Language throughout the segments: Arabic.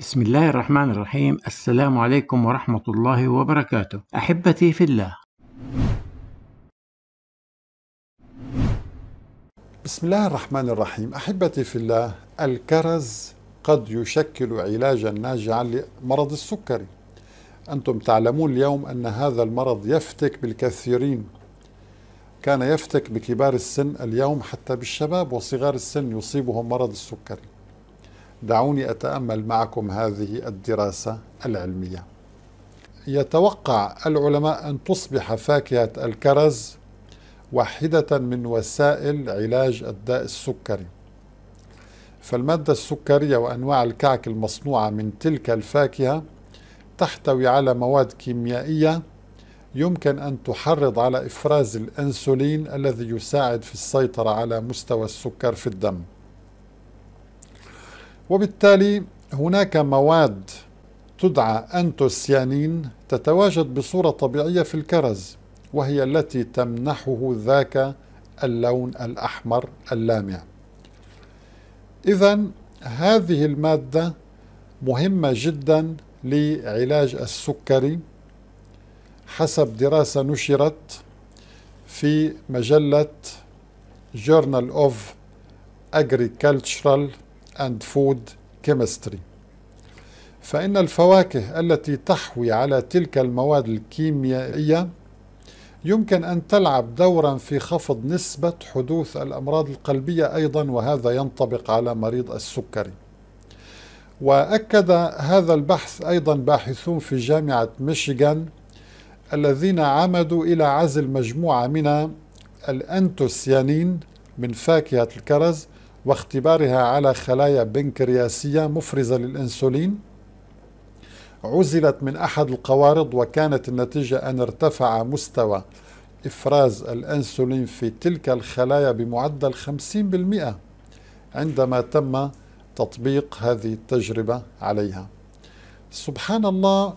بسم الله الرحمن الرحيم. السلام عليكم ورحمة الله وبركاته أحبتي في الله. بسم الله الرحمن الرحيم أحبتي في الله. الكرز قد يشكل علاجا ناجعا لمرض السكري. أنتم تعلمون اليوم أن هذا المرض يفتك بالكثيرين، كان يفتك بكبار السن، اليوم حتى بالشباب وصغار السن يصيبهم مرض السكري. دعوني أتأمل معكم هذه الدراسة العلمية. يتوقع العلماء أن تصبح فاكهة الكرز واحدة من وسائل علاج الداء السكري، فالمادة السكرية وأنواع الكعك المصنوعة من تلك الفاكهة تحتوي على مواد كيميائية يمكن أن تحرض على إفراز الأنسولين الذي يساعد في السيطرة على مستوى السكر في الدم، وبالتالي هناك مواد تدعى أنتوسيانين تتواجد بصورة طبيعية في الكرز، وهي التي تمنحه ذاك اللون الأحمر اللامع. إذن هذه المادة مهمة جدا لعلاج السكري حسب دراسة نشرت في مجلة Journal of Agricultural and Food Chemistry. فإن الفواكه التي تحوي على تلك المواد الكيميائية يمكن أن تلعب دورا في خفض نسبة حدوث الأمراض القلبية أيضا، وهذا ينطبق على مريض السكري. وأكد هذا البحث أيضا باحثون في جامعة ميشيغان الذين عمدوا إلى عزل مجموعة من الأنتوسيانين من فاكهة الكرز واختبارها على خلايا بنكرياسية مفرزة للأنسولين. عزلت من أحد القوارض، وكانت النتيجة أن ارتفع مستوى إفراز الأنسولين في تلك الخلايا بمعدل 50% عندما تم تطبيق هذه التجربة عليها. سبحان الله،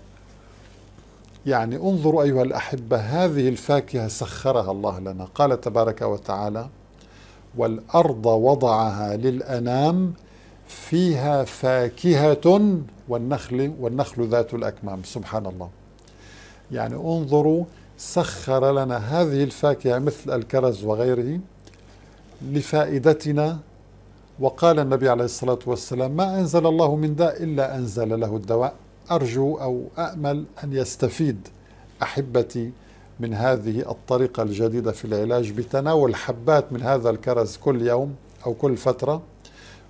يعني انظروا أيها الأحبة، هذه الفاكهة سخرها الله لنا، قال تبارك وتعالى: والأرض وضعها للأنام فيها فاكهة والنخل ذات الأكمام. سبحان الله، يعني انظروا، سخر لنا هذه الفاكهة مثل الكرز وغيره لفائدتنا. وقال النبي عليه الصلاة والسلام: ما أنزل الله من داء إلا أنزل له الدواء. أرجو أو أأمل أن يستفيد أحبتي من هذه الطريقة الجديدة في العلاج بتناول حبات من هذا الكرز كل يوم أو كل فترة،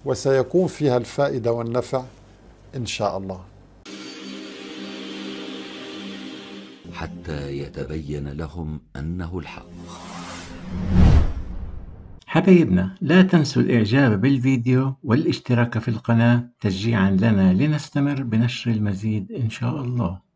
وسيكون فيها الفائدة والنفع إن شاء الله. حتى يتبين لهم أنه الحق. حبايبنا، لا تنسوا الإعجاب بالفيديو والاشتراك في القناة تشجيعا لنا لنستمر بنشر المزيد إن شاء الله.